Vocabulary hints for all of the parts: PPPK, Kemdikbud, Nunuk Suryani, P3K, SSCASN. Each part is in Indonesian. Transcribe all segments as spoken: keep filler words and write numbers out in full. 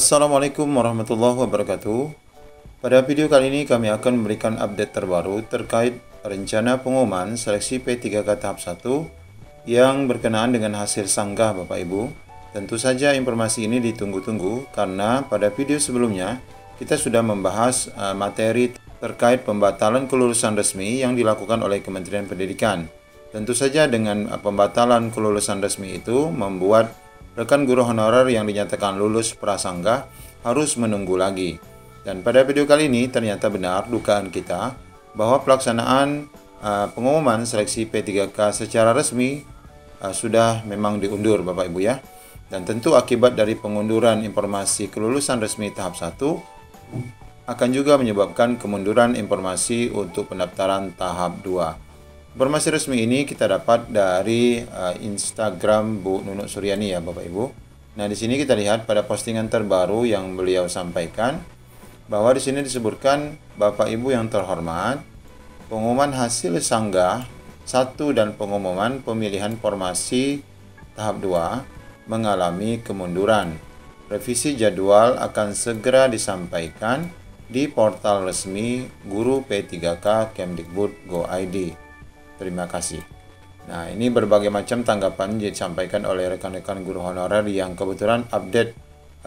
Assalamualaikum warahmatullahi wabarakatuh. Pada video kali ini kami akan memberikan update terbaru terkait rencana pengumuman seleksi P tiga K tahap satu yang berkenaan dengan hasil sanggah Bapak Ibu. Tentu saja informasi ini ditunggu-tunggu karena pada video sebelumnya kita sudah membahas uh, materi terkait pembatalan kelulusan resmi yang dilakukan oleh Kementerian Pendidikan. Tentu saja dengan pembatalan kelulusan resmi itu membuat rekan guru honorer yang dinyatakan lulus prasanggah harus menunggu lagi. Dan pada video kali ini ternyata benar dugaan kita bahwa pelaksanaan uh, pengumuman seleksi P tiga K secara resmi uh, sudah memang diundur Bapak Ibu ya. Dan tentu akibat dari pengunduran informasi kelulusan resmi tahap satu akan juga menyebabkan kemunduran informasi untuk pendaftaran tahap dua. Informasi resmi ini kita dapat dari uh, Instagram Bu Nunuk Suryani ya Bapak Ibu. Nah, di sini kita lihat pada postingan terbaru yang beliau sampaikan bahwa di sini disebutkan Bapak Ibu yang terhormat, pengumuman hasil sanggah satu dan pengumuman pemilihan formasi tahap dua mengalami kemunduran. Revisi jadwal akan segera disampaikan di portal resmi Guru P tiga K Kemdikbud Go I D. Terima kasih. Nah, ini berbagai macam tanggapan disampaikan oleh rekan-rekan guru honorer yang kebetulan update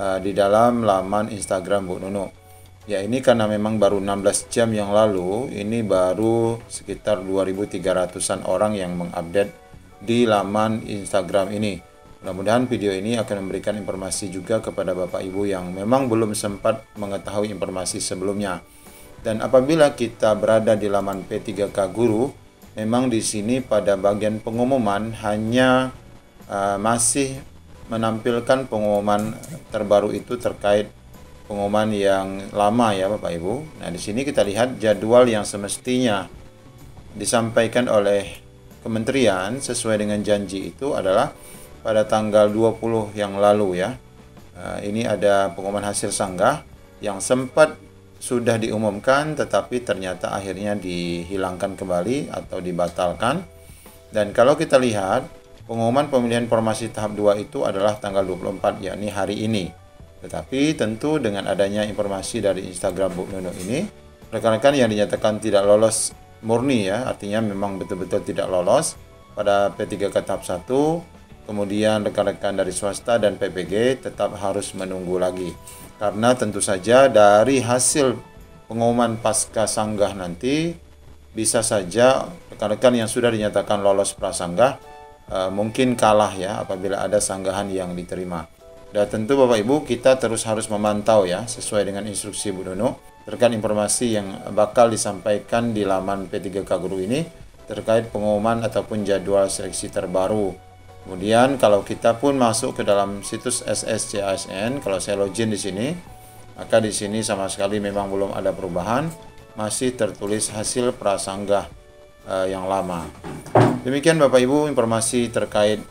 uh, di dalam laman Instagram Bu Nunuk. Ya, ini karena memang baru enam belas jam yang lalu, ini baru sekitar dua ribu tiga ratusan orang yang mengupdate di laman Instagram ini. Mudah-mudahan video ini akan memberikan informasi juga kepada Bapak Ibu yang memang belum sempat mengetahui informasi sebelumnya. Dan apabila kita berada di laman P tiga K Guru, memang di sini pada bagian pengumuman hanya uh, masih menampilkan pengumuman terbaru itu terkait pengumuman yang lama ya Bapak Ibu. Nah, di sini kita lihat jadwal yang semestinya disampaikan oleh kementerian sesuai dengan janji itu adalah pada tanggal dua puluh yang lalu ya. Uh, ini ada pengumuman hasil sanggah yang sempat sudah diumumkan tetapi ternyata akhirnya dihilangkan kembali atau dibatalkan. Dan kalau kita lihat pengumuman pemilihan formasi tahap dua itu adalah tanggal dua puluh empat yakni hari ini. Tetapi tentu dengan adanya informasi dari Instagram Bu Nunuk ini, rekan-rekan yang dinyatakan tidak lolos murni ya, artinya memang betul-betul tidak lolos pada P tiga K tahap satu, kemudian rekan-rekan dari swasta dan P P P K tetap harus menunggu lagi. Karena tentu saja dari hasil pengumuman pasca sanggah nanti bisa saja rekan-rekan yang sudah dinyatakan lolos prasanggah e, mungkin kalah ya apabila ada sanggahan yang diterima. Dan tentu Bapak Ibu kita terus harus memantau ya sesuai dengan instruksi Bu Nunuk terkait informasi yang bakal disampaikan di laman P tiga K Guru ini terkait pengumuman ataupun jadwal seleksi terbaru. Kemudian kalau kita pun masuk ke dalam situs S S C A S N, kalau saya login di sini, maka di sini sama sekali memang belum ada perubahan, masih tertulis hasil prasanggah uh, yang lama. Demikian Bapak Ibu informasi terkait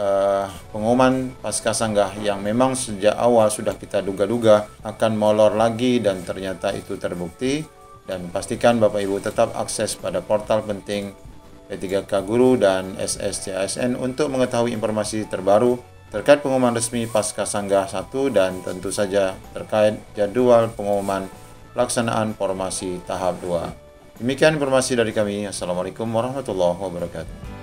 uh, pengumuman pasca sanggah yang memang sejak awal sudah kita duga-duga akan molor lagi dan ternyata itu terbukti. Dan pastikan Bapak Ibu tetap akses pada portal penting P tiga K Guru dan S S C A S N untuk mengetahui informasi terbaru terkait pengumuman resmi pasca sanggah satu dan tentu saja terkait jadwal pengumuman pelaksanaan formasi tahap dua. Demikian informasi dari kami. Assalamualaikum warahmatullahi wabarakatuh.